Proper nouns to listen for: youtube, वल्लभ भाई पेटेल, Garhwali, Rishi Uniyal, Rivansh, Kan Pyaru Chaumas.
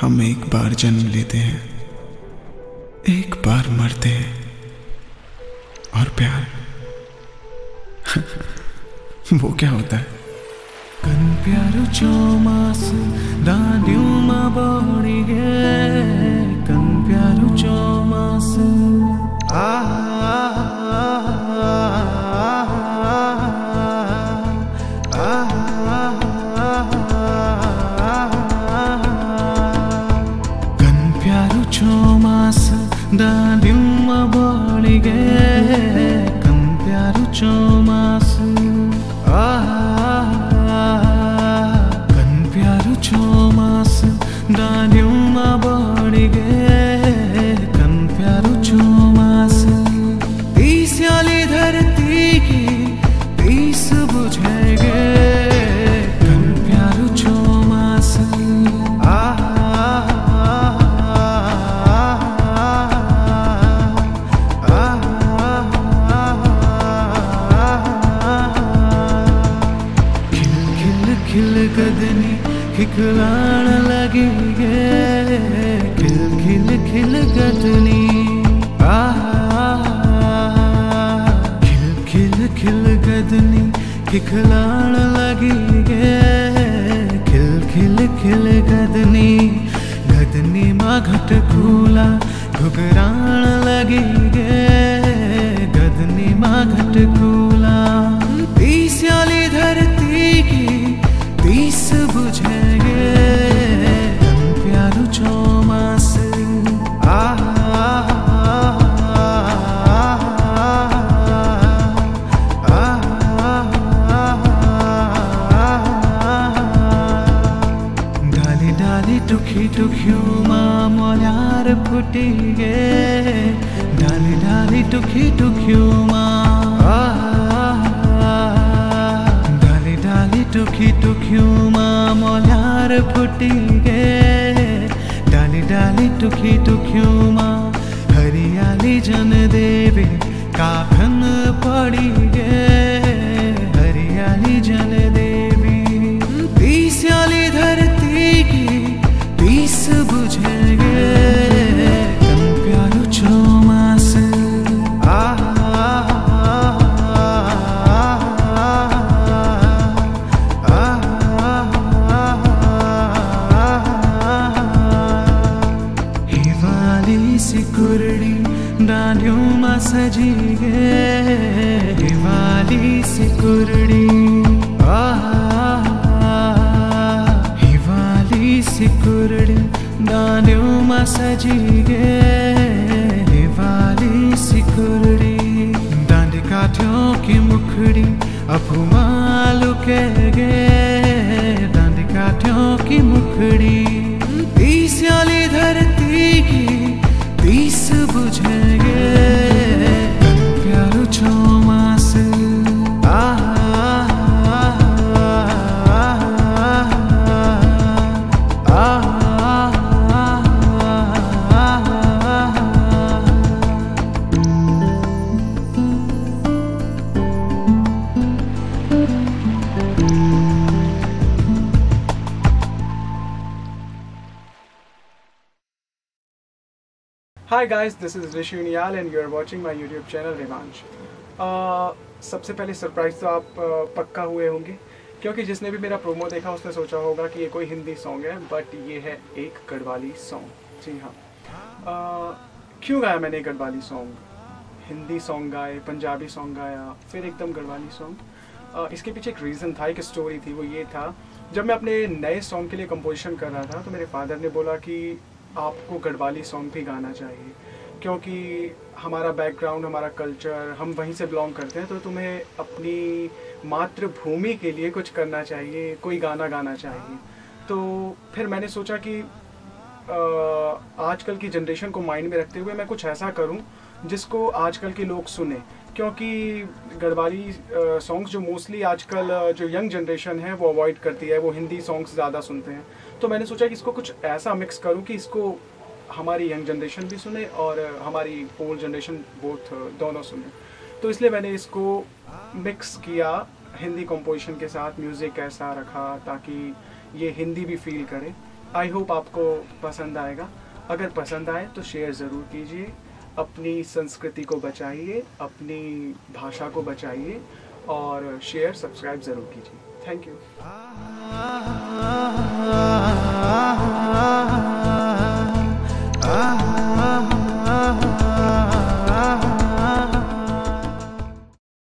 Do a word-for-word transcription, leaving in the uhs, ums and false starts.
हम एक बार जन्म लेते हैं, एक बार मरते हैं, और प्यार वो क्या होता है? कन प्यारो चौमास डांडियों में बौड़ी गे, कन प्यारो चौमास आ कन प्यारो चौमास डांडियों में बौड़ी गे, कन प्यारो चौमास आ खिखलान लगी गे, खिल खिल खिल गदनी आ खिल खिल खिल गदनी खिखलान लगी गे, खिल खिल खिल गदनी गदनी माँ घट खूला घुघरान लगी गे, गदनी माँ घट खूला तीसरी धरती की तीस बुझेंगे। कन प्यारो चौमास आ डाली डाली टुखी टुखियों माँ मोलार फुटी गे, डाली डाली टुखी टुखियों माँ टुखी टुखियों माँ मोलार फुटी गे, डाली डाली टुखी टुखियों माँ हरियाली जन देवे काखन पड़ी गे, हरियाली जन देवी तीसरी धरती की तीस बुझे गे। सजी गे हिवाली सी कुरड़ी आ हिवाली सी कुरड़ी डांडियों में सजी गे, हिवाली सी कुरड़ी डांड काठियों की मुखड़ी अफुमा लुके गे, डांड काठियों की मुखड़ी तीसरी धरती की तीस बुझे गे। Hi guys, this is Rishi Uniyal and you are watching my YouTube channel Rivansh. uh, सबसे पहले सरप्राइज़ तो आप uh, पक्का हुए होंगे, क्योंकि जिसने भी मेरा प्रोमो देखा उसने सोचा होगा कि ये कोई हिंदी सॉन्ग है, बट ये है एक गढ़वाली सॉन्ग। जी हाँ, uh, क्यों गाया मैंने गढ़वाली सॉन्ग? हिंदी सॉन्ग गाए, पंजाबी सॉन्ग गाया, फिर एकदम गढ़वाली सॉन्ग। uh, इसके पीछे एक रीज़न था, एक स्टोरी थी। वो ये था, जब मैं अपने नए सॉन्ग के लिए कंपोजिशन कर रहा था तो मेरे फादर ने बोला कि आपको गढ़वाली सॉन्ग भी गाना चाहिए, क्योंकि हमारा बैकग्राउंड, हमारा कल्चर, हम वहीं से बिलोंग करते हैं, तो तुम्हें अपनी मातृभूमि के लिए कुछ करना चाहिए, कोई गाना गाना चाहिए। तो फिर मैंने सोचा कि आजकल की जनरेशन को माइंड में रखते हुए मैं कुछ ऐसा करूं जिसको आजकल के लोग सुने, क्योंकि गढ़वाली सॉन्ग्स जो मोस्टली आजकल जो यंग जनरेशन है वो अवॉइड करती है, वो हिंदी सॉन्ग्स ज़्यादा सुनते हैं। तो मैंने सोचा कि इसको कुछ ऐसा मिक्स करूं कि इसको हमारी यंग जनरेशन भी सुने और हमारी ओल्ड जनरेशन बोथ दोनों सुने। तो इसलिए मैंने इसको मिक्स किया हिंदी कंपोजिशन के साथ, म्यूज़िक ऐसा रखा ताकि ये हिंदी भी फील करे आई होप आपको पसंद आएगा। अगर पसंद आए तो शेयर ज़रूर कीजिए। अपनी संस्कृति को बचाइए, अपनी भाषा को बचाइए और शेयर सब्सक्राइब ज़रूर कीजिए। Thank you.